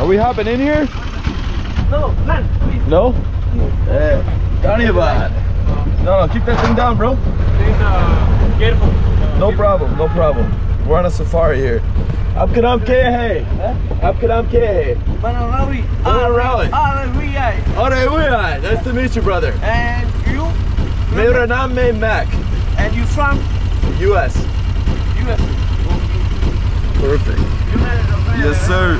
Are we hopping in here? No, man, please. No? Down here, bud. No, no, keep that thing down, bro. Please, careful. No problem, no problem. We're on a safari here. आप के नाम क्या है? आप के नाम क्या है? Manawi. Manawi. Alright, nice to meet you, brother. And you? मेरा नाम है Mac. And you from? U.S. U.S. Perfect. Yes, sir.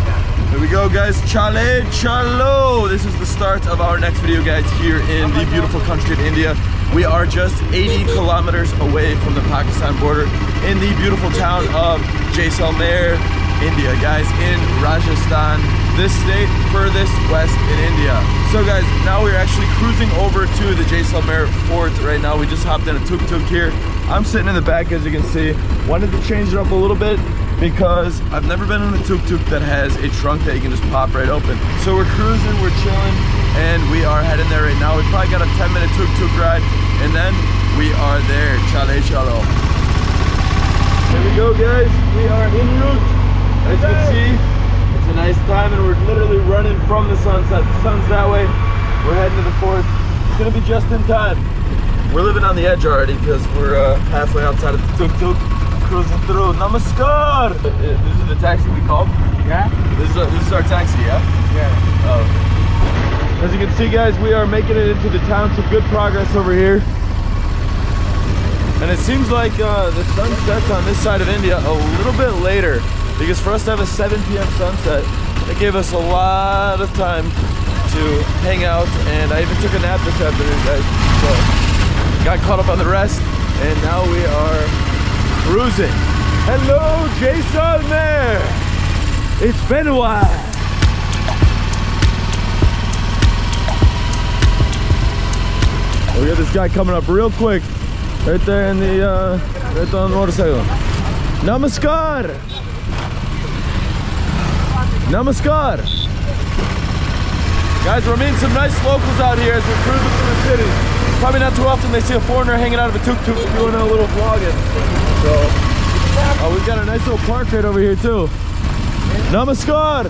Here we go, guys. Chale Chalo. This is the start of our next video, guys, here in the beautiful country of India. We are just 80 kilometers away from the Pakistan border in the beautiful town of Jaisalmer, India, guys, in Rajasthan, this state furthest west in India. So guys, now we're actually cruising over to the Jaisalmer fort right now. We just hopped in a tuk-tuk here. I'm sitting in the back, as you can see. Wanted to change it up a little bit because I've never been in a tuk-tuk that has a trunk that you can just pop right open. So we're cruising, we're chilling, and we are heading there right now. We probably got a 10-minute tuk-tuk ride, and then we are there. Chale chalo. Here we go, guys. We are en route. As you can see, it's a nice time, and we're literally running from the sunset. The sun's that way. We're heading to the fort. It's gonna be just in time. We're living on the edge already because we're halfway outside of the tuk-tuk. Cruising through. Namaskar! This is the taxi we called? Yeah. This is our taxi, yeah? Yeah. Oh. As you can see, guys, we are making it into the town. Some good progress over here. And it seems like the sun sets on this side of India a little bit later. Because for us to have a 7 p.m. sunset, it gave us a lot of time to hang out. And I even took a nap this afternoon, guys. So, got caught up on the rest. And now we are cruising. Hello, Jaisalmer. It's been a while. We got this guy coming up real quick, right there in the right on the motorcycle. Namaskar. Namaskar. Guys, we're meeting some nice locals out here as we're cruising through the city. Probably not too often they see a foreigner hanging out of a tuk-tuk doing a little vlogging. So, oh, we've got a nice little park right over here too. Namaskar!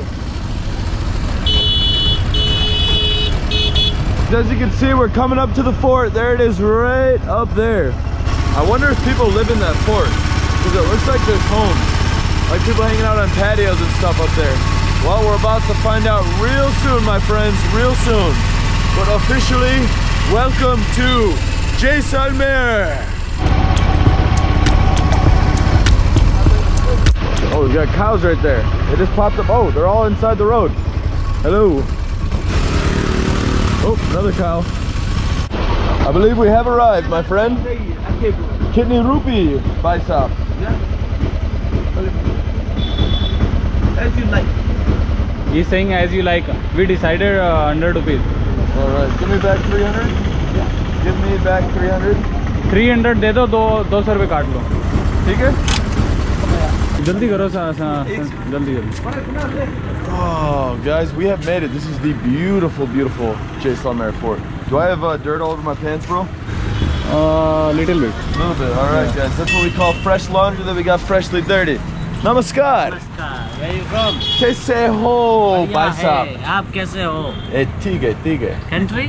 As you can see, we're coming up to the fort. There it is right up there. I wonder if people live in that fort. Because it looks like there's homes. Like people hanging out on patios and stuff up there. Well, we're about to find out real soon, my friends. Real soon. But officially, welcome to Jaisalmer. Oh, we've got cows right there. They just popped up. Oh, they're all inside the road. Hello. Oh, another cow. I believe we have arrived, my friend. Kidney rupee baisap. As you like. He's saying as you like. We decided 100 rupees. Alright, give me back 300. Yeah. Give me back 300. 300 दे दो, 200 काट लो. ठीक है? जल्दी करो जल्दी जल्दी. Oh, guys, we have made it. This is the beautiful, beautiful Jaisalmer fort. Do I have dirt all over my pants, bro? Little bit. Little bit. Alright, guys, that's what we call fresh laundry that we got freshly dirty. Namaskar. Namaskar. Where you from? Kaise ho, bhai sahab? Aap kaise ho? Theek hai, theek hai. Country?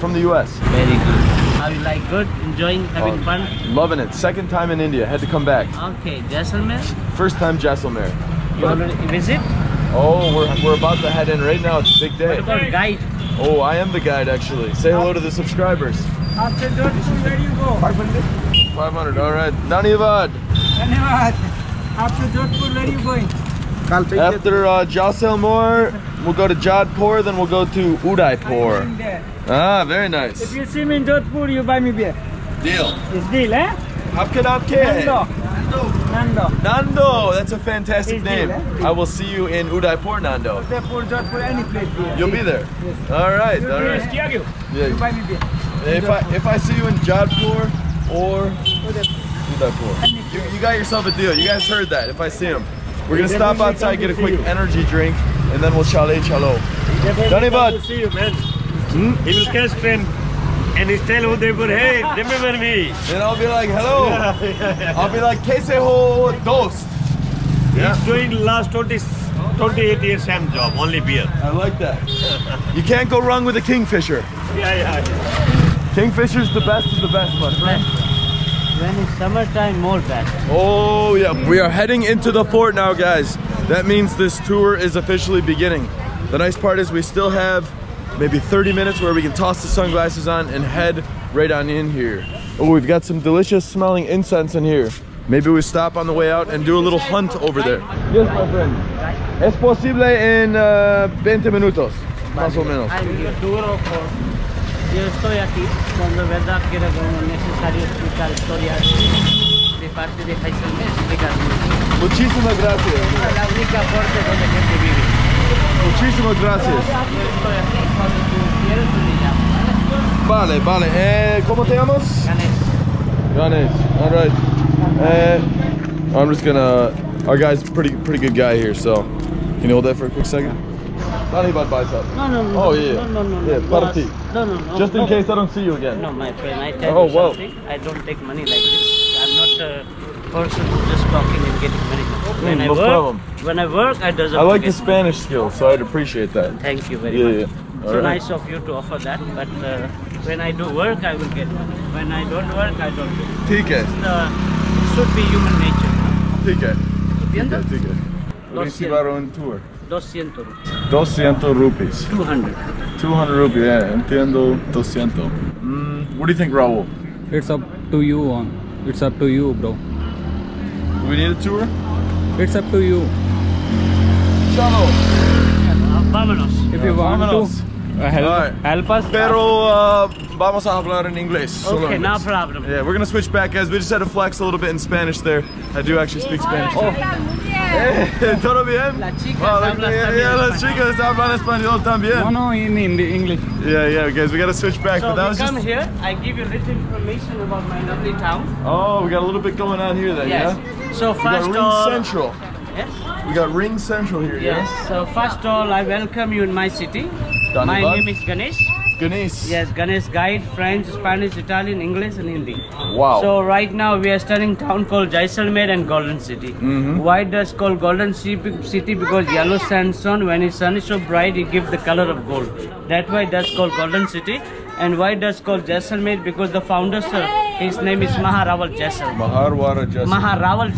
From the US. Very good. How you like? Good? Enjoying? Having fun? Loving it. Second time in India. Had to come back. Okay. Jaisalmer? First time Jaisalmer. You already visit? Oh, we're about to head in right now. It's a big day. What about guide? Oh, I am the guide actually. Say hello to the subscribers. After Jodhpur, where do you go? 500. 500. All right. Dhanyavad. Dhanyavad. After Jodhpur, where are you going? After Jaisalmer, we'll go to Jodhpur, then we'll go to Udaipur. Ah, very nice. If you see me in Jodhpur, you buy me beer. Deal. It's deal, eh? Aapka naam kya hai? Nando. Nando. Nando. That's a fantastic name. I will see you in Udaipur, Nando. Udaipur, Jodhpur, any place. You'll be there. Yes. All right. All right. You buy me beer. If I see you in Jodhpur or Udaipur. You got yourself a deal. You guys heard that. If I see him, we're gonna stop outside, get a quick energy drink, and then we'll chale chalo. Dhanyavad. See you, man. He will catch train and he'll tell Udaipur, hey, remember me. And I'll be like, hello. I'll be like, kaise ho, dost. He's doing last 20 28 years Sam job, only beer. I like that. You can't go wrong with a Kingfisher. Yeah. Kingfisher's the best of the best, my friend. When it's summertime, more best. Oh yeah, we are heading into the fort now, guys. That means this tour is officially beginning. The nice part is we still have maybe 30 minutes where we can toss the sunglasses on and head right on in here. Oh, we've got some delicious smelling incense in here. Maybe we stop on the way out and do a little hunt over there. Yes, my friend. Es posible en 20 minutos, más o menos. Yo estoy aquí cuando de verdad quiero necesario explicar historias de parte de Jaisalmer. Muchísimas gracias. Es la única parte donde gente vive. Muchísimas gracias. Yo estoy aquí cuando tú quieres me llamas. Vale. ¿Cómo te llamas? Ganesh. All right. I'm just gonna. Our guy's pretty good guy here, so can you hold that for a quick second? Not about bicep. No. Oh yeah. No. Yeah, party. No. Just in case I don't see you again. No, my friend. I tell you something. Wow. I don't take money like this. I'm not a person who's just talking and getting money. When I work, I doesn't. I like the Spanish skill, so I'd appreciate that. Thank you very much. Yeah. So nice of you to offer that, but when I do work, I will get money. When I don't work, I don't get money. TK. It should be human nature. TK. Recibaron tour. 200 rupees. 200 rupees, yeah, entiendo 200. What do you think, Raul? It's up to you, bro. Do we need a tour? It's up to you. Chalo. Vámonos. If you want to help us. Pero vamos a hablar en inglés. Okay, no problem. Yeah, we're gonna switch back, guys. We just had to flex a little bit in Spanish there. I do actually speak Spanish. Oh. ¿Todo bien? Las chicas hablan español también. No, in English. Yeah, guys, we gotta switch back. So but that was come just... here, I give you little information about my lovely town. Oh, we got a little bit going on here then, yeah? So first Ring Central. Yes? We got Ring Central here, yes? So first of all, I welcome you in my city. My name is Ganesh. Ganesh. Yes, Ganesh guide, French, Spanish, Italian, English and Hindi. Wow. So right now we are studying town called Jaisalmer and Golden City. Why does called Golden City? Because yellow sandstone, when the sun is so bright, it gives the color of gold. That's why that's called Golden City. And why does called Jaisalmer? Because the founder, sir, his name is Maharawal Jaisal. Maharawal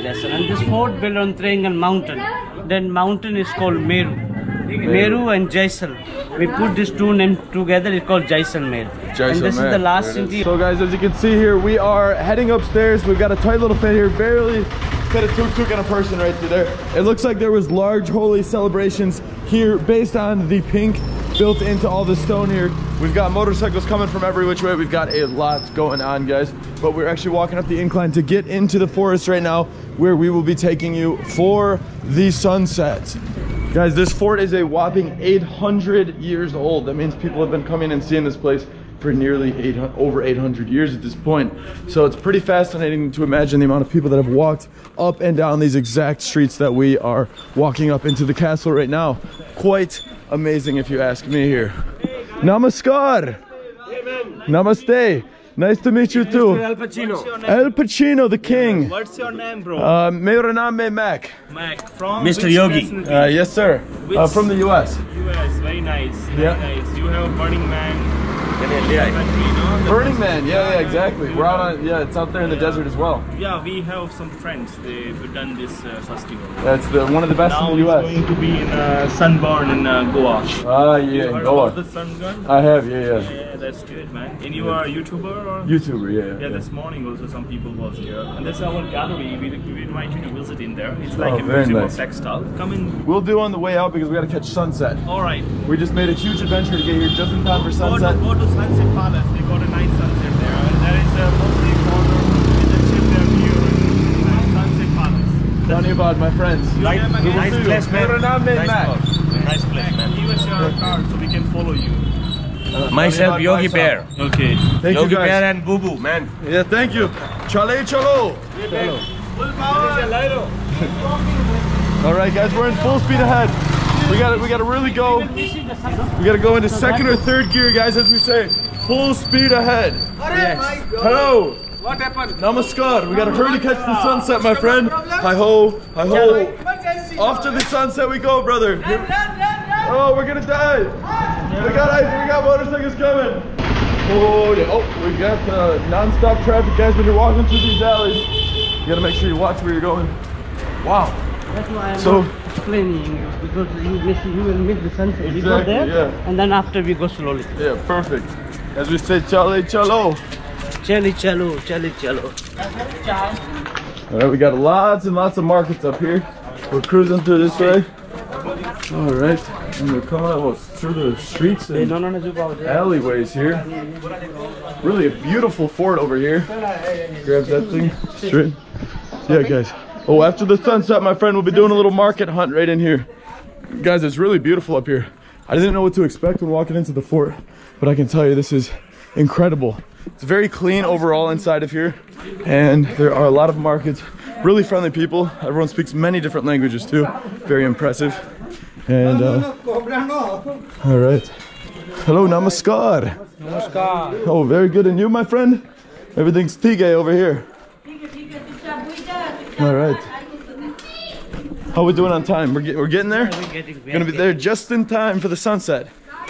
Jaisal. And this fort built on Triangle Mountain. Then mountain is called Meru. Meru and Jaisal. We put these two names together, it's called Jaisalmer. And this is the last city. So guys, as you can see here, we are heading upstairs. We've got a tight little fit here, barely fit a tuk-tuk and a person right through there. It looks like there was large holy celebrations here based on the pink built into all the stone here. We've got motorcycles coming from every which way. We've got a lot going on, guys. But we're actually walking up the incline to get into the forest right now, where we will be taking you for the sunset. Guys, this fort is a whopping 800 years old. That means people have been coming and seeing this place for nearly over 800 years at this point. So it's pretty fascinating to imagine the amount of people that have walked up and down these exact streets that we are walking up into the castle right now. Quite amazing if you ask me here. Namaskar! Namaste! Nice to meet you too. Mr. El Pacino. El Pacino, the king. What's your name, bro? Mera naam hai Mac. Mac from Mr. Yogi. Yes, sir. From the U.S. U.S. Very nice. Very nice. You have Burning Man. Yeah. Burning Man. Yeah, exactly. We're out on. Yeah, it's out there in the desert as well. Yeah, we have some friends. They've done this festival. That's one of the best in the U.S. Now it's going to be in Sunburn in Goa. Goa. About the Sunburn? I have. Yeah. Yeah, that's good, man. And you are a YouTuber or? YouTuber. Yeah. Yeah. This morning also some people was here, and that's our gallery. We invite you to visit in there. It's like a museum of textile. Come in. We'll do on the way out because we got to catch sunset. All right. We just made a huge adventure to get here just in time for sunset. Sunset Palace, they got a nice sunset there, and there is a mostly corner with a chip there view in Sunset Palace. Tell me about my friends. Nice place, man. Give us your card so we can follow you. Myself, Yogi Bear. Okay. Thank you, Yogi Bear and Boo Boo, man. Yeah, thank you. Chalo. Full power. All right, guys, we're in full speed ahead. We gotta really go. We gotta go into second or third gear, guys, as we say. Full speed ahead. Yes. Hello. What happened? Namaskar. We gotta hurry to catch the sunset, my friend. Hi ho, hi ho. Off to the sunset we go, brother. Run. Oh, we're gonna die. We got ice. We got motorcycles coming. Oh yeah. Oh, we got the non-stop traffic, guys. When you're walking through these alleys, you gotta make sure you watch where you're going. Wow. That's why I'm explaining because you will miss the sunset. Exactly, we go there, yeah. And then after we go slowly. Yeah, perfect. As we say, chale chalo. Chale chalo, chale chalo. All right, we got lots and lots of markets up here. We're cruising through this way. All right, and we're coming out through the streets and alleyways here. Really a beautiful fort over here. Grab that thing. Straight. Yeah, guys. Oh, after the sunset, my friend, we'll be doing a little market hunt right in here. Guys, it's really beautiful up here. I didn't know what to expect when walking into the fort, but I can tell you this is incredible. It's very clean overall inside of here, and there are a lot of markets, really friendly people. Everyone speaks many different languages too. Very impressive. And, all right. Hello, namaskar. Namaskar. Oh, very good. And you, my friend? Everything's tige over here. All right. How are we doing on time? We're getting there? We're gonna be there just in time for the sunset.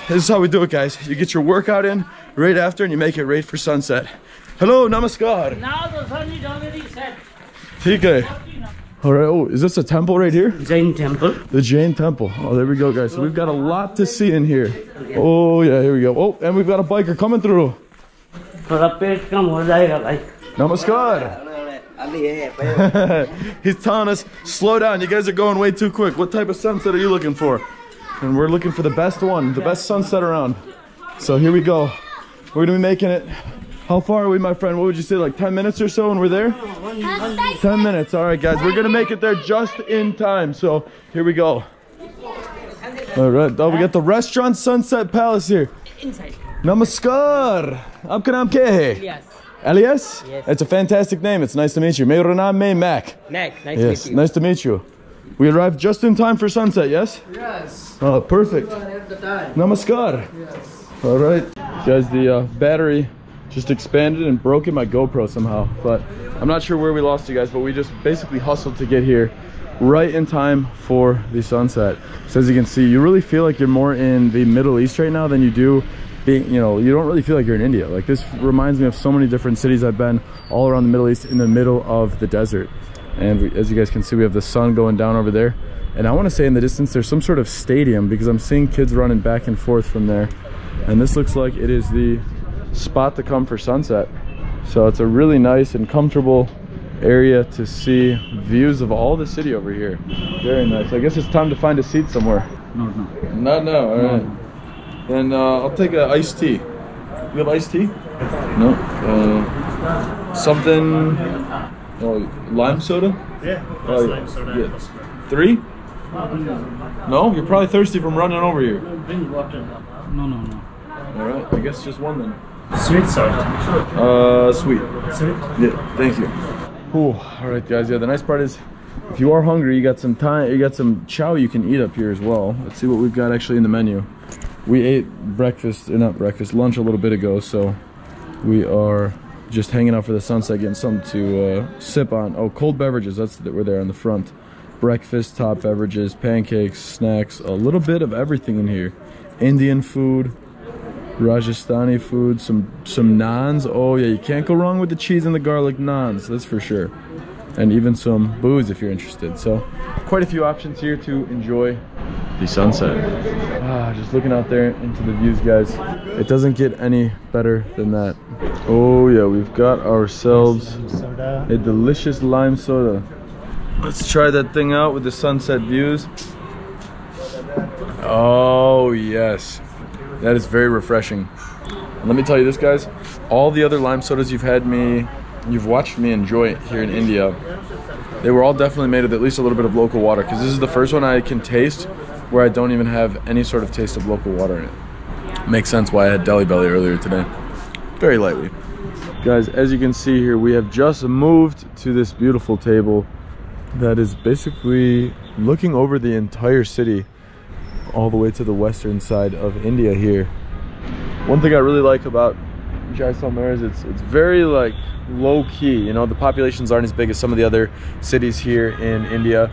This is how we do it, guys. You get your workout in right after and you make it right for sunset. Hello, namaskar. Now the sun is already set. TK. All right, oh, is this a temple right here? Jain temple. The Jain temple. Oh, there we go, guys. So we've got a lot to see in here. Oh, yeah, here we go. Oh, and we've got a biker coming through. Namaskar. He's telling us, slow down, you guys are going way too quick. What type of sunset are you looking for? And we're looking for the best one, the best sunset around. So here we go. We're gonna be making it. How far are we, my friend? What would you say, like 10 minutes or so and we're there? 10 minutes, all right, guys. We're gonna make it there just in time, so here we go. All right, oh, we got the restaurant Sunset Palace here. Inside. Namaskar. Aapka naam kya hai? Yes. Elias? Yes. It's a fantastic name. It's nice to meet you. Meru naam hai Mac. Mac, nice to meet you. Nice to meet you. We arrived just in time for sunset, yes? Yes. Oh, perfect. We were at the time. Namaskar. Yes. All right. Guys, the battery just expanded and broke in my GoPro somehow. But I'm not sure where we lost you guys, but we just basically hustled to get here right in time for the sunset. So as you can see, you really feel like you're more in the Middle East right now than you do. You know, you don't really feel like you're in India. Like, this reminds me of so many different cities I've been all around the Middle East in the middle of the desert. And we, as you guys can see, we have the sun going down over there. And I want to say in the distance there's some sort of stadium because I'm seeing kids running back and forth from there. And this looks like it is the spot to come for sunset. So it's a really nice and comfortable area to see views of all the city over here. Very nice. I guess it's time to find a seat somewhere. No. All right. No. And I'll take an iced tea. You have iced tea? No. Something. Lime soda? Yeah. Lime soda. Yeah. 3? No? You're probably thirsty from running over here. No. All right. I guess just one then. Sweet soda. Sweet. Sweet? Yeah. Thank you. Ooh, all right, guys. Yeah. The nice part is, if you are hungry, you got some time. You got some chow you can eat up here as well. Let's see what we've got actually in the menu. We ate lunch a little bit ago, so we are just hanging out for the sunset, getting something to sip on. Oh, cold beverages, that's that we're there on the front. Breakfast, hot beverages, pancakes, snacks, a little bit of everything in here. Indian food, Rajasthani food, some naans. Oh yeah, you can't go wrong with the cheese and the garlic naans, that's for sure. And even some booze if you're interested. So quite a few options here to enjoy the sunset. Just looking out there into the views, guys. It doesn't get any better than that. Oh yeah, we've got ourselves a delicious lime soda. Let's try that thing out with the sunset views. Oh yes, that is very refreshing. And let me tell you this, guys, all the other lime sodas you've watched me enjoy it here in India, they were all definitely made with at least a little bit of local water, because this is the first one I can taste where I don't even have any sort of taste of local water in it. Makes sense why I had Delhi Belly earlier today. Very lightly. Guys, as you can see here, we have just moved to this beautiful table that is basically looking over the entire city all the way to the western side of India here. One thing I really like about Jaisalmer is. It's very like low key, you know, the populations aren't as big as some of the other cities here in India.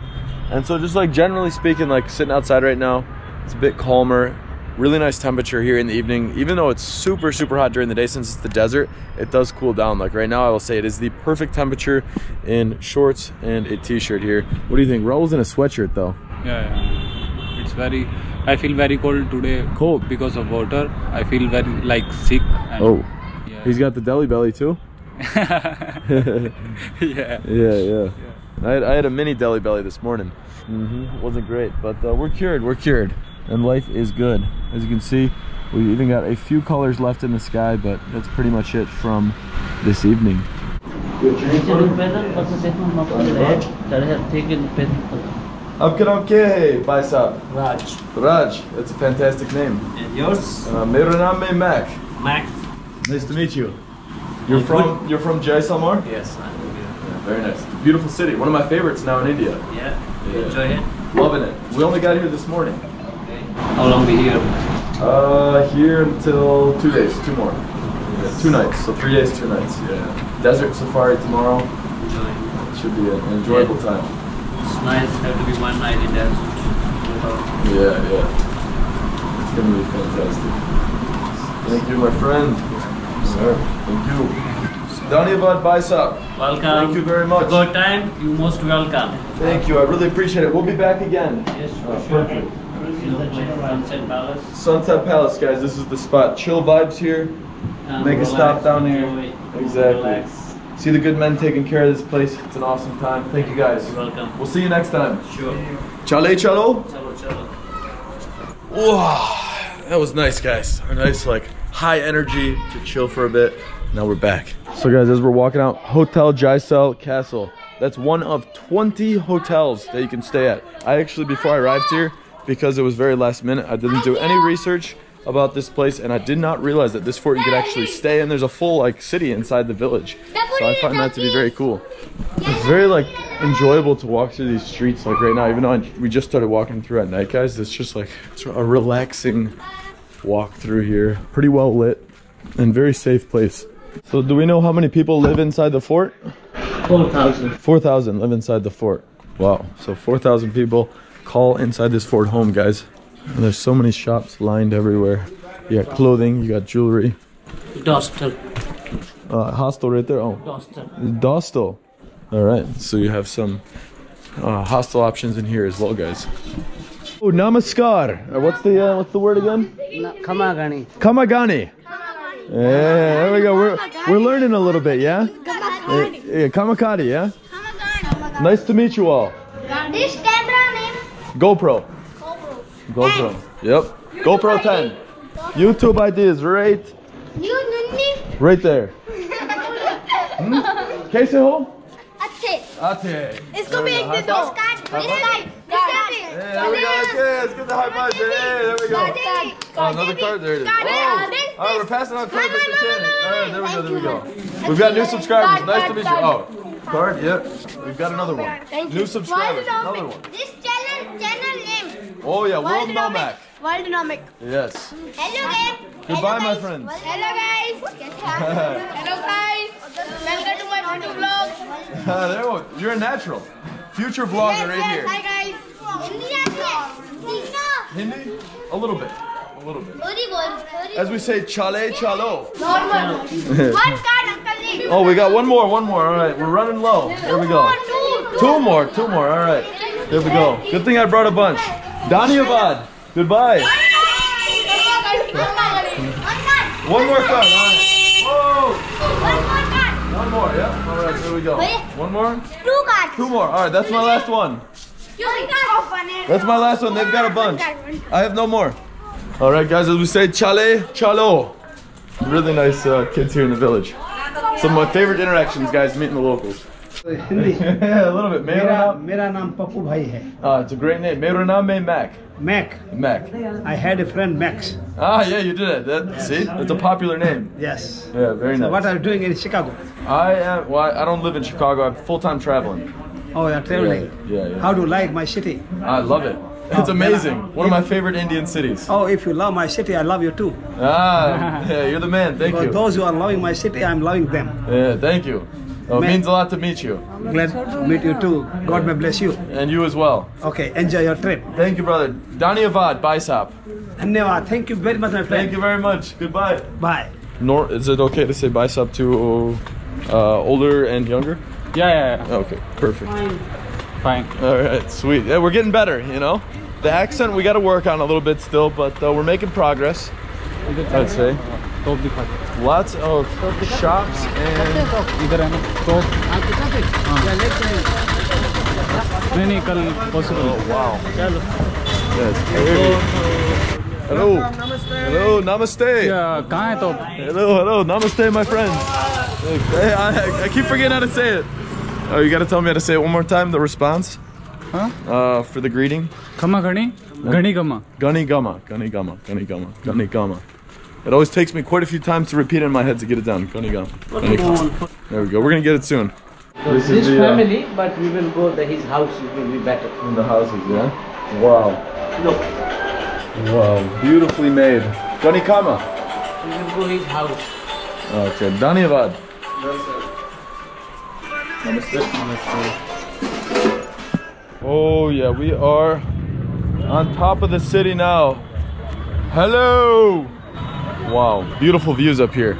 And so just like generally speaking, like sitting outside right now, it's a bit calmer. Really nice temperature here in the evening. Even though it's super, super hot during the day, since it's the desert, it does cool down. Like right now, I will say it is the perfect temperature in shorts and a t-shirt here. What do you think? Raul's in a sweatshirt though. Yeah. It's very, I feel very cold today. Cold? Because of water. I feel very like sick. And oh, yeah. He's got the Delhi belly too? Yeah. I had a mini Delhi belly this morning. It wasn't great, but we're cured. And life is good. As you can see, we've even got a few colors left in the sky, but that's pretty much it from this evening. Raj, that's a fantastic name. And yours? Meru naam hai Mac. Mac. Nice to meet you. You're from Jaisalmer? Yes, I am. Yeah, very nice. It's a beautiful city. One of my favorites now in India. Yeah. Enjoy it. Loving it. We only got here this morning. How long we here? Here until 2 days, two more. Yeah, 2 nights, so 3 days, 2 nights. Yeah. Desert safari tomorrow. Enjoy. Should be an enjoyable time. It's nice, have to be 1 night in desert. Yeah. It's gonna be fantastic. Thank you, my friend. Sir, thank you. Dhanyavad Baisap. Welcome. Thank you very much. Good time, you're most welcome. Thank you, I really appreciate it. We'll be back again. Yes, sure. Perfect. Sunset Palace, guys, this is the spot. Chill vibes here. Make a stop down here. Exactly. Relax. See the good men taking care of this place. It's an awesome time. Thank you, guys. You're welcome. We'll see you next time. Sure. Chalo. Whoa, that was nice, guys. A nice, like, high energy to chill for a bit. Now we're back. So, guys, as we're walking out, Hotel Jaisal Castle. That's one of 20 hotels that you can stay at. I actually, before I arrived here, because it was very last minute, I didn't do any research about this place, and I did not realize that this fort you could actually stay in. There's a full like city inside the village, so I find that to be very cool. It's very like enjoyable to walk through these streets like right now, even though we just started walking through at night, guys. It's just like it's a relaxing walk through here. Pretty well lit and very safe place. So do we know how many people live inside the fort? 4,000. 4,000 live inside the fort. Wow, so 4,000 people call inside this fort home, guys. And there's so many shops lined everywhere. You got clothing, you got jewelry. Dostal. Hostel right there. Oh, Dostal. All right, so you have some hostel options in here as well, guys. Oh, namaskar. What's the word again? Kamagani. Kamagani. Yeah, there we go. We're learning a little bit, yeah. Kamagani. Kamakari, yeah. Kamagani. Nice to meet you all. This camera name. GoPro. Yep. YouTube GoPro ID. 10. YouTube ID is right there. Kaise ho? Ache. Isko bhi ek de do. Let's get the high five. There we go. Oh, another card. There it is. Oh. All right, we're passing on cards. All right, there we go. We've got new subscribers. Nice to meet you. Oh, card. Yep. We've got another one. New subscribers. Another one. Channel name. Oh yeah, World Nomac. World Nomac. Yes. Hello guys. Goodbye, my friends. Hello guys. Hello guys. Welcome to my future vlog. There you're a natural. Future vlogger right here. Hi guys. Hindi? A little bit. As we say, chale chalo. Normal. One card, uncle. Oh, we got one more. All right, we're running low. There we go. Two more. All right. There we go. Good thing I brought a bunch. Dhanyavad. Goodbye. One more card. All right. Whoa. One more. Yeah. All right. Here we go. One more. Two more. All right. That's my last one. They've got a bunch. I have no more. All right, guys. As we say, chale, chalo. Really nice kids here in the village. Some of my favorite interactions, guys. Meeting the locals. Hindi. A little bit. Mera naam Papu bhai hai. It's a great name. Mera naam hai Mac. Mac. I had a friend Max. Ah, yeah, you did it. See, that's a popular name. Yes. Yeah, very nice. So what are you doing in Chicago? I don't live in Chicago. I'm full-time traveling. Oh, you're traveling. Yeah. How do you like my city? I love it. It's amazing. One of my favorite Indian cities. Oh, if you love my city, I love you too. Ah, yeah, you're the man. Thank you. For those who are loving my city, I'm loving them. Yeah, thank you. Well, it means a lot to meet you. Glad to meet you too. God may bless you. And you as well. Okay, enjoy your trip. Thank you, brother. Dhanyavad, Baisap. Dhanyavad. Thank you very much, my friend. Thank you very much. Goodbye. Bye. Is it okay to say Baisap to older and younger? Yeah. Okay, perfect. Fine. All right, sweet. Yeah, we're getting better, you know? The accent we got to work on a little bit still, but we're making progress, I'd say. Lots of shops and... Oh, wow. Yes, baby. Hello. Hello, namaste. Yeah, hello, namaste, my friend. Hey, I keep forgetting how to say it. Oh, you gotta tell me how to say it one more time, the response? Huh? For the greeting? Kama gani? Gani gama. Gani gama. Gani gama. Gani gama. Gani gama. It always takes me quite a few times to repeat it in my head to get it down. Gani gama. Gani gama. There we go. We're gonna get it soon. So this is his family, but we will go to his house. It will be better. In the houses, yeah? Wow. Look. Wow, beautifully made. Gani Kama. We will go his house. Okay, Dhanyavad. Namaste. Oh yeah, we are on top of the city now. Hello! Wow, beautiful views up here.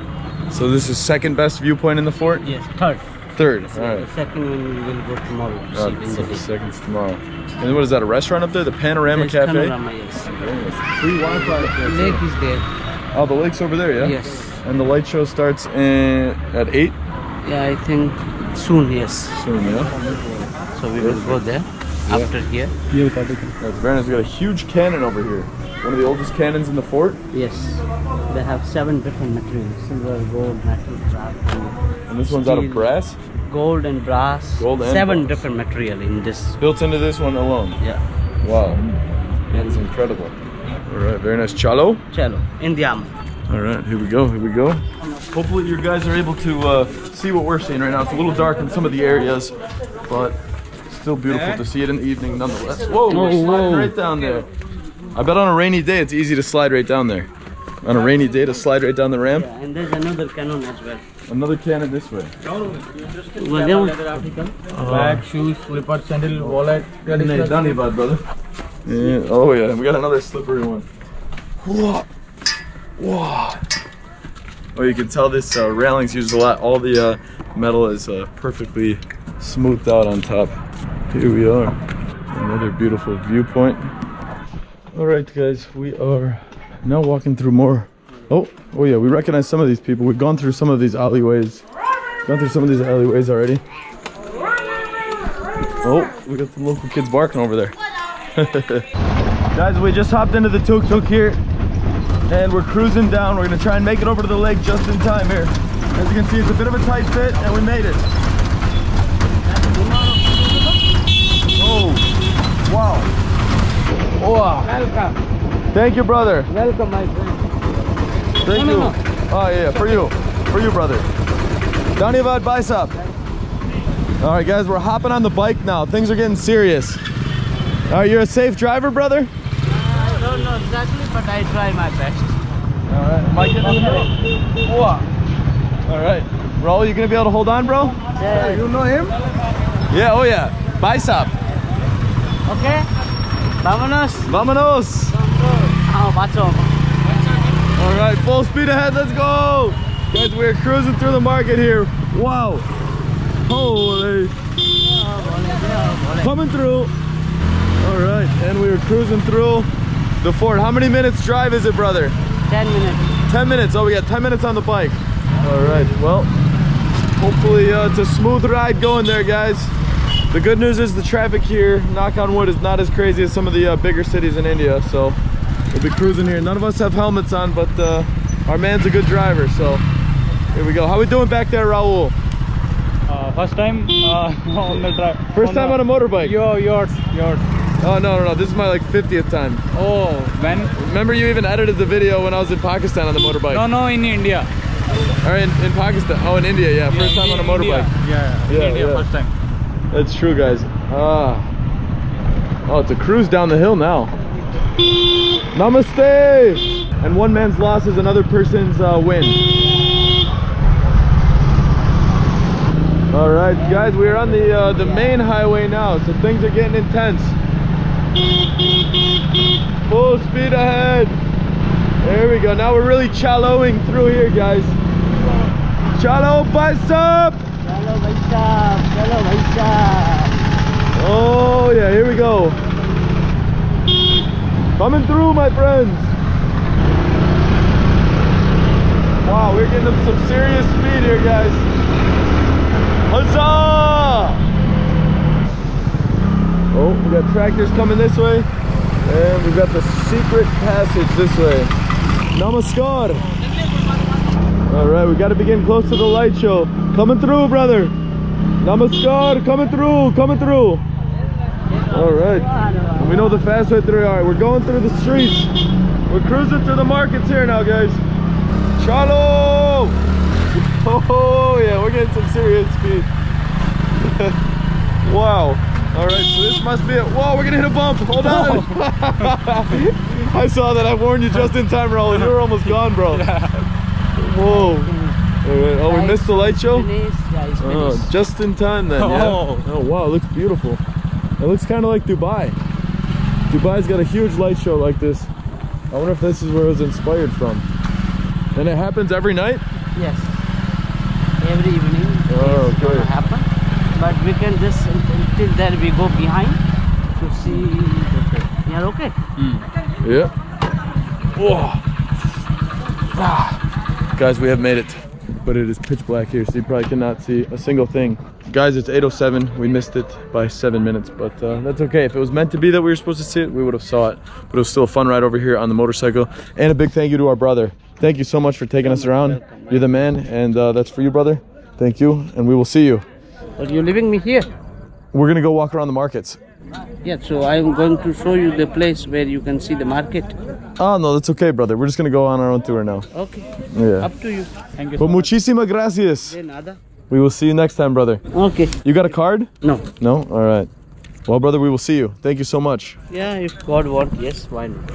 So this is second best viewpoint in the fort? Yes, third. Third, all right. The second will go tomorrow. The second's tomorrow. And what is that, a restaurant up there? The Panorama Cafe? Panorama, yes. Free Wi-Fi. The lake is there. Oh, the lake's over there, yeah? Yes. And the light show starts at 8? Yeah, I think soon, yes. Soon, yeah? So we will go there after here. That's very nice. We got a huge cannon over here. One of the oldest cannons in the fort? Yes. They have 7 different materials. Silver, gold, metal, brass. And this one's out of brass? Gold and brass. Gold and 7 brass. Different material in this. Built into this one alone? Yeah. Wow. That's incredible. Alright, very nice. Chalo? Chalo. Indiam. Alright, here we go, here we go. Hopefully you guys are able to see what we're seeing right now. It's a little dark in some of the areas, but still beautiful to see it in the evening nonetheless. Whoa, we're sliding right down there. I bet on a rainy day it's easy to slide right down there. On a rainy day to slide right down the ramp? Yeah, and there's another cannon as well. Another cannon this way. Bag, shoes, slippers, sandal, wallet. Dhanyavad, brother. Yeah. Oh yeah, we got another slippery one. Whoa. Oh, you can tell this railing's used a lot. All the metal is perfectly smoothed out on top. Here we are. Another beautiful viewpoint. All right, guys, we are now walking through more. Oh yeah, we recognize some of these people. We've gone through some of these alleyways. already. Oh, we got some local kids barking over there. Guys, we just hopped into the tuk-tuk here, and we're cruising down. We're gonna try and make it over to the lake just in time here. As you can see, it's a bit of a tight fit, and we made it. Oh, wow. Welcome. Thank you, brother. Welcome, my friend. Thank you. Oh yeah, for you, brother. Dhanyavad, Baisap. All right, guys, we're hopping on the bike now. Things are getting serious. All right, you're a safe driver, brother? I don't know exactly, but I try my best. All right, am I getting on the road? All right, Raul, you gonna be able to hold on, bro? Yeah. You know him? Yeah. Oh yeah. Baisap. Okay. Vámonos. Vámonos. Oh, macho. All right, full speed ahead, let's go! Guys, we're cruising through the market here. Wow! Holy! Coming through! All right, and we were cruising through the fort. How many minutes drive is it, brother? 10 minutes. 10 minutes, oh, we got 10 minutes on the bike. All right, well, hopefully it's a smooth ride going there, guys. The good news is the traffic here, knock on wood, is not as crazy as some of the bigger cities in India, so... We'll be cruising here. None of us have helmets on, but our man's a good driver, so here we go. How we doing back there, Raul? First time on the drive. First time on a motorbike? Yours. Oh, no. This is my, like, 50th time. Oh, when? Remember you even edited the video when I was in Pakistan on the motorbike. No, in India. Or in Pakistan. Oh, in India, yeah. First time on a motorbike. India. Yeah, in India, first time. That's true, guys. Oh, it's a cruise down the hill now. Namaste! And one man's loss is another person's win. All right, guys, we are on the main highway now, so things are getting intense. Full speed ahead. There we go. Now we're really chaloing through here, guys. Chalo, paisa! Chalo, paisa! Chalo, paisa! Oh yeah, here we go. Coming through, my friends. Wow, we're getting up some serious speed here, guys. Huzzah! Oh, we got tractors coming this way, and we've got the secret passage this way. Namaskar. All right, we got to be getting close to the light show. Coming through, brother. Namaskar, coming through, coming through. All right, we know the fast way through. All right, we're going through the streets. We're cruising through the markets here now, guys. Chalo! Oh yeah, we're getting some serious speed. Wow. All right, so this must be it. Whoa, we're gonna hit a bump. Hold on. I saw that. I warned you just in time, Raul. You were almost gone, bro. Whoa. Oh, we missed the light show. Oh, just in time then. Yeah. Oh wow, it looks beautiful. It looks kind of like Dubai. Dubai's got a huge light show like this. I wonder if this is where it was inspired from. And it happens every night? Yes. Every evening. Oh, it's going to happen. But we can just, until there we go behind to see. Yeah, okay? Mm. Yeah. Whoa. Ah. Guys, we have made it. But it is pitch black here, so you probably cannot see a single thing. Guys, it's 8:07. We missed it by 7 minutes, but that's okay. If it was meant to be that we were supposed to see it, we would have saw it. But it was still a fun ride over here on the motorcycle. And a big thank you to our brother. Thank you so much for taking us around. You're the man, and that's for you, brother. Thank you, and we will see you. But you're leaving me here? We're gonna go walk around the markets. Yeah, so I'm going to show you the place where you can see the market. Oh no, that's okay, brother. We're just gonna go on our own tour now. Okay. Yeah. Up to you. Thank you. But so muchísimas gracias. De nada. We will see you next time, brother. Okay. You got a card? No. No? All right. Well, brother, we will see you. Thank you so much. Yeah, if God wants, yes, why not?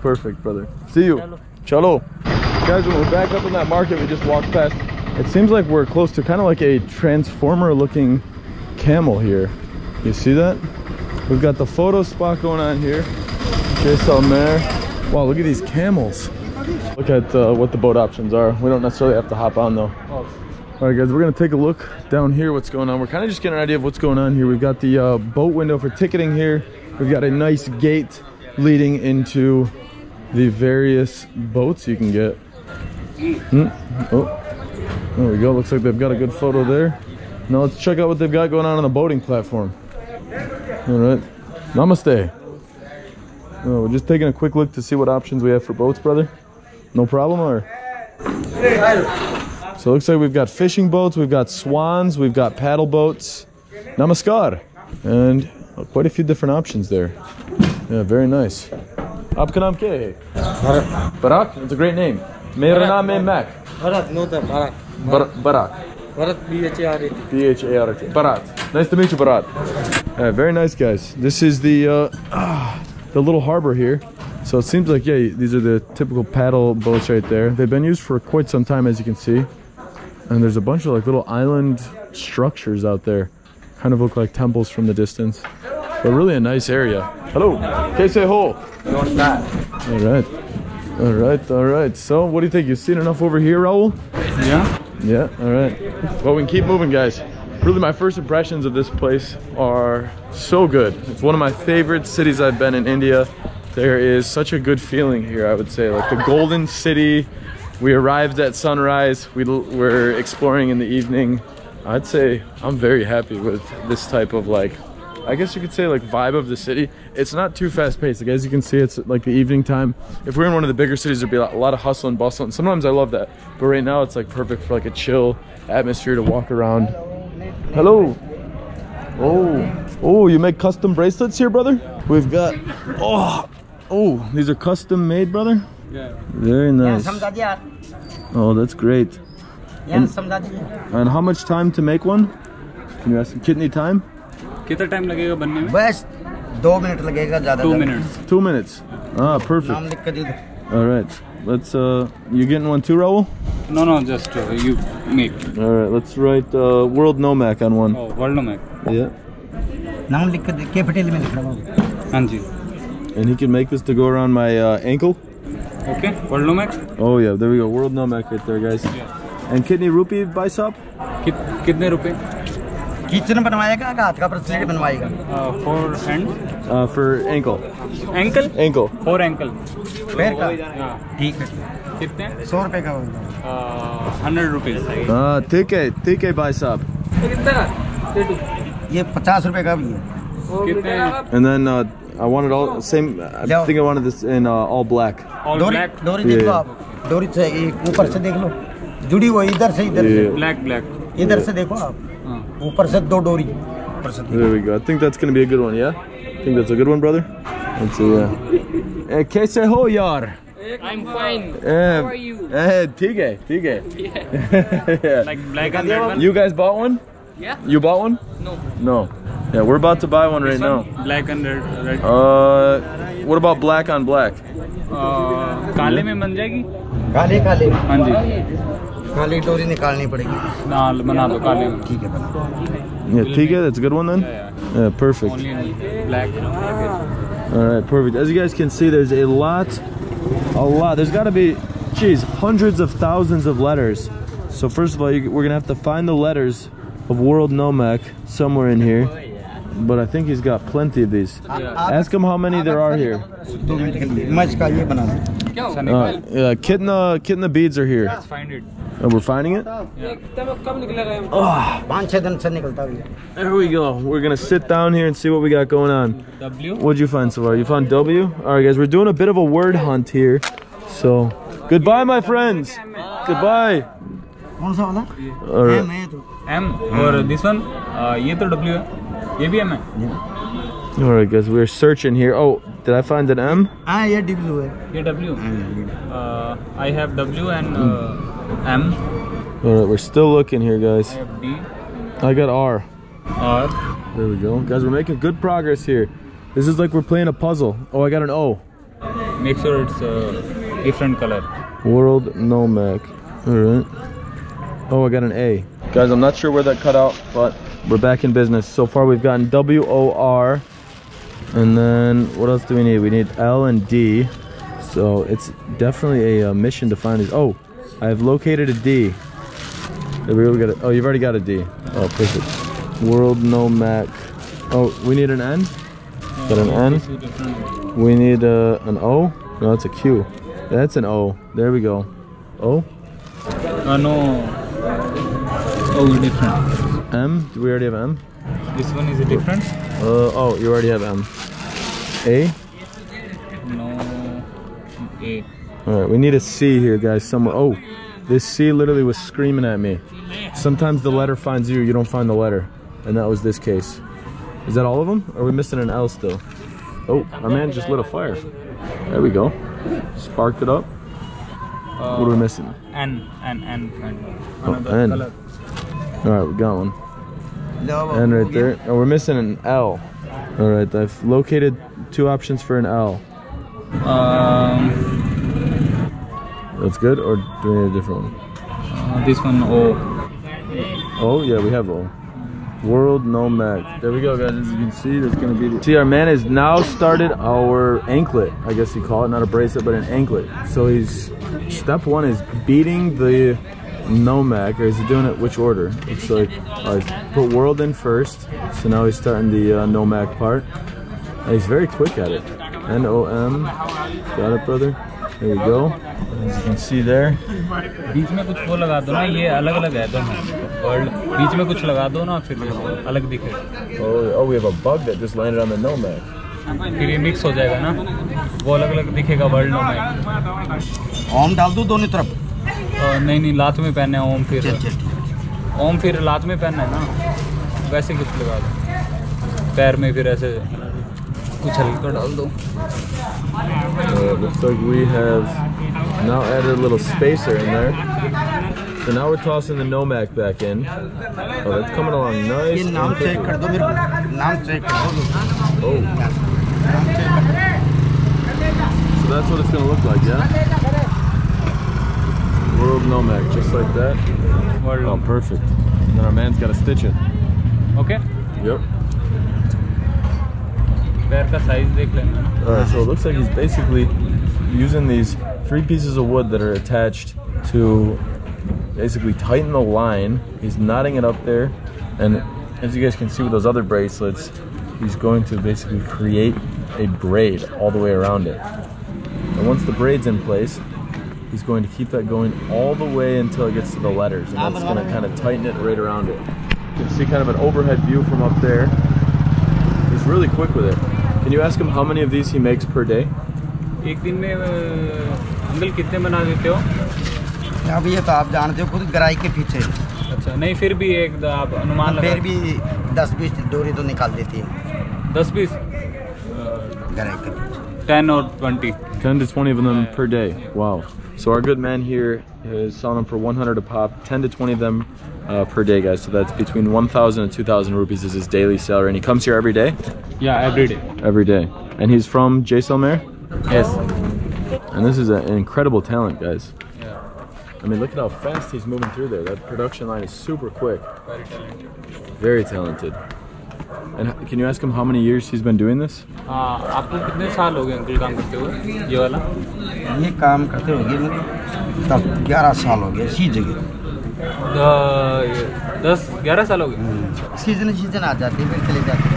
Perfect, brother. See you. Chalo. Chalo. Guys, when we're back up in that market we just walked past, it seems like we're close to kind of like a transformer-looking camel here. You see that? We've got the photo spot going on here. Jaisalmer. Wow, look at these camels. Look at what the boat options are. We don't necessarily have to hop on though. All right, guys, we're gonna take a look down here what's going on. We're kind of just getting an idea of what's going on here. We've got the boat window for ticketing here. We've got a nice gate leading into the various boats you can get. Oh, there we go. Looks like they've got a good photo there. Now let's check out what they've got going on the boating platform. All right, namaste. Oh, we're just taking a quick look to see what options we have for boats, brother. No problem, or? So it looks like we've got fishing boats, we've got swans, we've got paddle boats. Namaskar. And quite a few different options there. Yeah, very nice. Aapka naam kya hai? Bharat. That's a great name. Mera naam hai Mac. Bharat, no the Bharat. Bharat. Bharat, B-H-A-R-A-T. B-H-A-R-A-T. Bharat. Nice to meet you, Bharat. All right, very nice, guys. This is the little harbor here. So it seems like, yeah, these are the typical paddle boats right there. They've been used for quite some time, as you can see. And there's a bunch of like little island structures out there. Kind of look like temples from the distance. But really a nice area. Hello. Kaise ho? All right. All right, all right. So what do you think? You've seen enough over here, Raul? Yeah. Yeah, all right. Well, we can keep moving, guys. Really, my first impressions of this place are so good. It's one of my favorite cities I've been in India. There is such a good feeling here, I would say. Like the golden city. We arrived at sunrise. We're exploring in the evening. I'd say I'm very happy with this type of like, I guess you could say like vibe of the city. It's not too fast paced. Like as you can see, it's like the evening time. If we're in one of the bigger cities, there'd be a lot of hustle and bustle. And sometimes I love that. But right now it's like perfect for like a chill atmosphere to walk around. Hello. Oh, oh, you make custom bracelets here, brother? We've got, oh, oh, these are custom made, brother? Yeah. Very nice. Oh, that's great. And how much time to make one? Can you ask him? Kidney time? Kitna time lagega banne mein? Bas 2 minutes लगेगा ज़्यादा। 2 minutes. 2 minutes. Ah, perfect. नाम लिख कर दीजिए. All right. Let's. You getting one too, Raul? No, just you make. All right. Let's write World Nomac on one. Oh, World Nomac. Yeah. नाम लिख कर capital में लिख रहा हूँ. हाँ जी. And he can make this to go around my ankle. Okay. World Nomac. Oh yeah. There we go. World Nomac right there, guys. Yeah. And कितनी रुपये भाई साहब? कितने रुपये? किचन बनवाएगा क्या? हाथ का प्रस्ताव बनवाएगा? For hand? For ankle. Ankle? Ankle. For ankle. पैर का? ठीक है. कितने? 100 रुपये का होगा. 100 रुपये. हाँ ठीक है भाई साहब. कितना? ये 50 रुपये का भी है. कितने? And then I wanted all same. I think I wanted this in all black. All black. डोरी देखो आप. डोरी से एक ऊपर से देख लो. जुड़ी हुई इधर से ब्लैक ब्लैक इधर से देखो आप ऊपर से 2 डोरी ऊपर से There we go. I think that's going to be a good one, yeah? I think that's a good one, brother. Let's see. Hey, कैसे हो यार? I'm fine. How are you? ठीक है. Yeah. Like black and red one. You guys bought one? Yeah. You bought one? No. Yeah, we're about to buy one right now. Black and red. What about black on black? काले में बन जाएगी? काले. हाँ जी. काली डोरी निकालनी पड़ेगी। नाल बना दो काले। ठीक है बना। ठीक है, that's a good one then. Yeah, perfect. Only black. All right, perfect. As you guys can see, there's a lot. There's got to be, geez, hundreds of thousands of letters. So first of all, we're gonna have to find the letters of World Nomac somewhere in here. But I think he's got plenty of these. Ask him how many there are here. Kitna beads are here. Let's find it. And we're finding it? Yeah. Oh. There we go. We're going to sit down here and see what we got going on. W? What'd you find so far? You found W? Alright guys, we're doing a bit of a word hunt here. So, goodbye my friends. Goodbye. Alright. M or this one? Ye to W. Ye bhi M hai. Alright guys, we're searching here. Oh, did I find an M? Ah, yeah, W. Yeah, W. I have W and... M. Alright, we're still looking here, guys. I have D. I got R. R. There we go. Guys, we're making good progress here. This is like we're playing a puzzle. Oh, I got an O. Make sure it's a different color. World Nomac. Alright. Oh, I got an A. Guys, I'm not sure where that cut out, but we're back in business. So far, we've gotten W-O-R. And then, what else do we need? We need L and D. So, it's definitely a mission to find these. Oh! I have located a D. Oh, you've already got a D. Oh, perfect. World Nomac. Oh, we need an N? Got an N. We need an O? No, that's a Q. That's an O. There we go. O? No. O is different. M? Do we already have M? This one is a different. Oh, you already have M. A? No. A. Alright, we need a C here, guys, somewhere. Oh, this C literally was screaming at me. Sometimes the letter finds you, you don't find the letter. And that was this case. Is that all of them? Or are we missing an L still? Oh, our man just lit a fire. There we go. Sparked it up. What are we missing? N. Oh, N. Alright, we got one. N right there. Oh, we're missing an L. Alright, I've located 2 options for an L. That's good, or do we need a different one? This one, O. Oh, yeah, we have O. World Nomac. There we go, guys. As you can see, that's going to be... See, our man has now started our anklet. I guess you call it, not a bracelet, but an anklet. So he's... Step one is beating the Nomac, or is he doing it which order? It's like, put World in first. So now he's starting the Nomac part. And he's very quick at it. N-O-M. Got it, brother? There we go. As you can see there. बीच में कुछ वो लगा दो ना ये अलग-अलग है दोनों वर्ड बीच में कुछ लगा दो ना फिर अलग दिखे. Oh, we have a bug that just landed on the Nomac. फिर ये मिक्स हो जाएगा ना वो अलग-अलग दिखेगा वर्ड Nomac. ओम डाल दो दोनों तरफ. नहीं लात में पहनना है ओम फिर लात में पहनना है ना वैसे कुछ लगा दो पैर में फिर ऐसे कुछ हल्का डाल दो. Looks like we have. Now added a little spacer in there. So now we're tossing the Nomac back in. Oh, that's coming along nice. Oh, So that's what it's going to look like, yeah? World Nomac, just like that. Oh, perfect. Then our man's got to stitch it. Okay? Yep. Alright, so it looks like he's basically using these three pieces of wood that are attached to basically tighten the line. He's knotting it up there, and as you guys can see with those other bracelets, he's going to basically create a braid all the way around it. And once the braid's in place, he's going to keep that going all the way until it gets to the letters, and that's going to kind of tighten it right around it. You can see kind of an overhead view from up there. He's really quick with it. Can you ask him how many of these he makes per day? अब ये तो आप जानते हो खुद गराई के पीछे अच्छा नहीं फिर भी एक आप अनुमान लगा फिर भी 10-20 डोरी तो निकाल देती है 10-20 गराई के 10 or 20 10 to 20 of them per day wow so our good man here is selling them for 100 a pop 10 to 20 of them per day guys so that's between 1,000 and 2,000 rupees is his daily salary and he comes here every day yeah every day and he's from Jaisalmer yes and this is an incredible talent guys I mean, look at how fast he's moving through there. That production line is super quick. Very talented. Very talented. And can you ask him how many years he's been doing this? आपको कितने साल हो गए uncle काम करते हुए? ये वाला? ये काम करते होंगे मतलब 11 साल हो गए इसी जगह। 10-11 साल हो गए। सीजन आ जाती है फिर चले जाते हैं।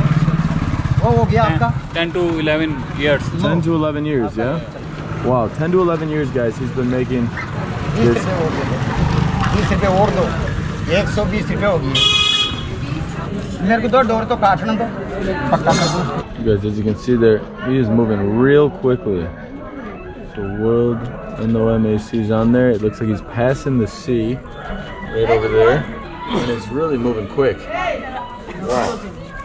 वो हो गया आपका? 10 to 11 years. 10 to 11 years, yeah. Wow, 10 to 11 years, guys. He's been making. This. Guys, as you can see there, he is moving real quickly. So World Nomac is on there. It looks like he's passing the sea right over there. And it's really moving quick. Wow.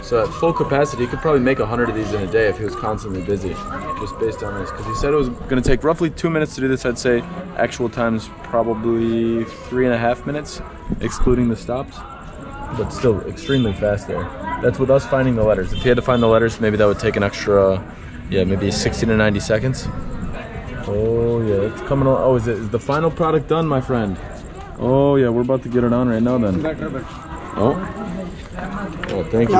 So at full capacity, he could probably make 100 of these in a day if he was constantly busy. Just based on this, because he said it was going to take roughly 2 minutes to do this. I'd say actual time is probably 3.5 minutes, excluding the stops, but still extremely fast there. That's with us finding the letters. If he had to find the letters, maybe that would take an extra, yeah, maybe 60 to 90 seconds. Oh yeah, it's coming on. Oh, is the final product done, my friend? Oh yeah, we're about to get it on right now then. Oh, thank you.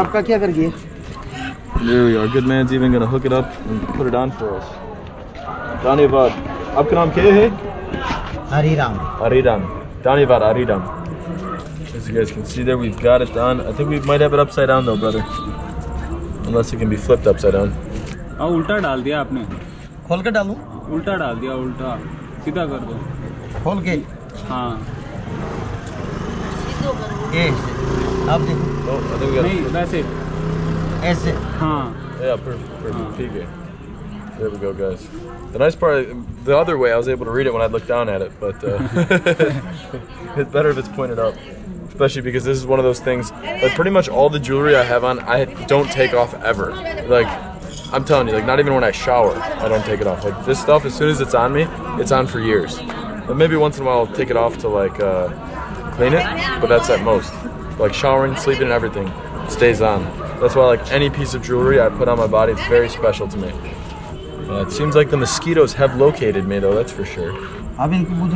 There we are. Good man's even gonna hook it up and put it on for us. Dhanyavad. Aapka naam kya hai? Hariram. Hariram. Dhanyavad, Hariram. As you guys can see there, we've got it on. I think we might have it upside down though, brother. Unless it can be flipped upside down. Ah, ulta dal diya aapne. Khol ke dalu? Ulta dal diya, ulta. Seedha kar do. Khol ke? Haan. Seedha kar do. Yes. Aap dekho. Oh, I think we got it. Nahi, that's it. Huh. Yeah, perfect. Yeah. There we go, guys. The nice part, the other way, I was able to read it when I looked down at it, but it's better if it's pointed up, especially because this is one of those things, like pretty much all the jewelry I have on, I don't take off ever. Like, I'm telling you, like not even when I shower, I don't take it off. Like this stuff, as soon as it's on me, it's on for years. But maybe once in a while, I'll take it off to like clean it, but that's at most. Like showering, sleeping, and everything stays on. That's why, like any piece of jewelry I put on my body, it's very special to me. It seems like the mosquitoes have located me, though. That's for sure. Oh yeah, we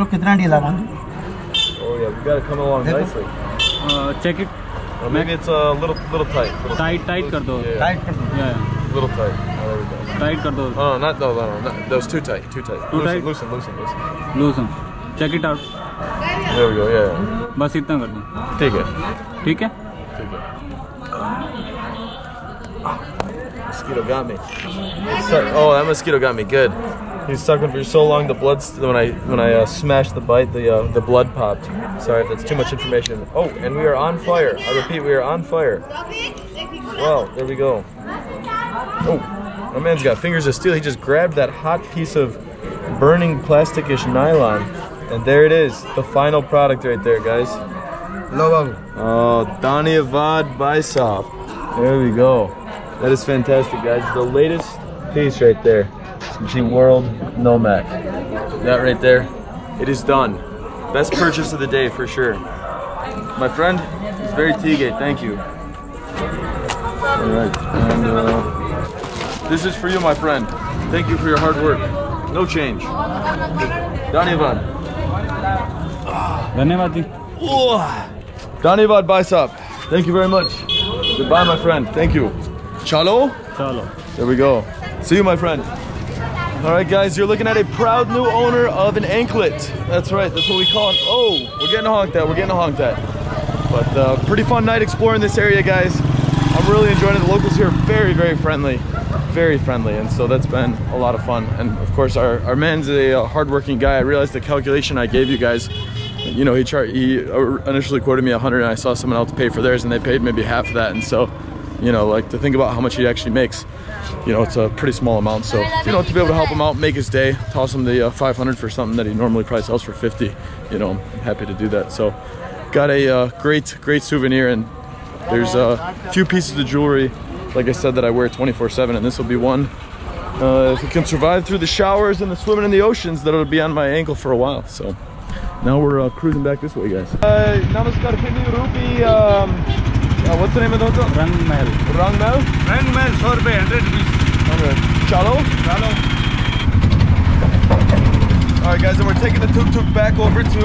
gotta come along nicely. Check it. Or maybe it's a little tight. Tight, kar do. Tight, yeah. Little tight. Oh, there we go. Tight, kar do. Oh, no, that was too tight. Too tight. Loosen. Check it out. There we go. Yeah. Bas itna kar do. Theek hai. Theek hai. Mosquito got me. Oh, that mosquito got me good. He's sucking for so long. The blood. When I smashed the bite, the blood popped. Sorry if that's too much information. Oh, and we are on fire. I repeat, we are on fire. Wow, there we go. Oh, my man's got fingers of steel. He just grabbed that hot piece of burning plasticish nylon, and there it is, the final product right there, guys. Oh, Dhanyavad Baisap. There we go. That is fantastic, guys. The latest piece right there. You see World Nomac. That right there. It is done. Best purchase of the day for sure. My friend, it's very Tige. Thank you. All right. And, This is for you, my friend. Thank you for your hard work. No change. Dhanyavad. Dhanyavad ji. Dhanyavad bhai sahab. Thank you very much. Goodbye, my friend. Thank you. Chalo? Chalo. There we go. See you, my friend. All right, guys, you're looking at a proud new owner of an anklet. That's right, that's what we call it. Oh, we're getting honked at, we're getting honked at. But pretty fun night exploring this area, guys. I'm really enjoying it. The locals here are very, very friendly. Very friendly, and so that's been a lot of fun. And of course, our man's a hardworking guy. I realized the calculation I gave you guys, you know, he initially quoted me 100 and I saw someone else pay for theirs and they paid maybe half of that. And so, you know, like to think about how much he actually makes, you know, it's a pretty small amount. So, you know, to be able to help him out, make his day, toss him the 500 for something that he normally probably sells for 50, you know, I'm happy to do that. So got a great souvenir, and there's a few pieces of jewelry, like I said, that I wear 24/7, and this will be one. If it can survive through the showers and the swimming in the oceans, that'll be on my ankle for a while. So now we're cruising back this way, guys. Namaskar, what's the name of the hotel? Rangmel. Rangmel? Rangmel, sorbet, 100 rupees. Okay. Chalo? Chalo. Alright guys, and we're taking the tuk-tuk back over to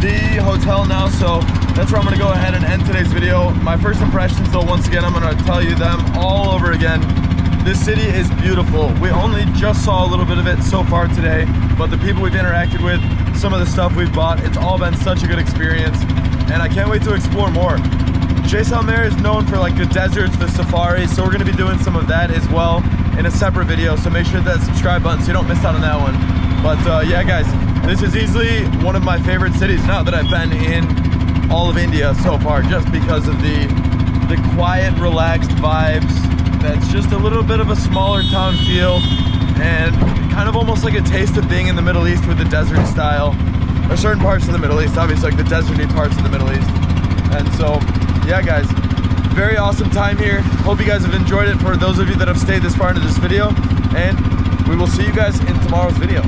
the hotel now, so that's where I'm going to go ahead and end today's video. My first impressions though, once again, I'm going to tell you them all over again. This city is beautiful. We only just saw a little bit of it so far today, but the people we've interacted with, some of the stuff we've bought, it's all been such a good experience, and I can't wait to explore more. Jaisalmer is known for like the deserts, the safaris, so we're going to be doing some of that as well in a separate video, so make sure that subscribe button so you don't miss out on that one. But yeah guys, this is easily one of my favorite cities now that I've been in all of India so far, just because of the quiet, relaxed vibes that's just a little bit of a smaller town feel, and kind of almost like a taste of being in the Middle East with the desert style, or certain parts of the Middle East, obviously like the deserty parts of the Middle East. And so yeah guys, very awesome time here. Hope you guys have enjoyed it, for those of you that have stayed this far into this video, and we will see you guys in tomorrow's video.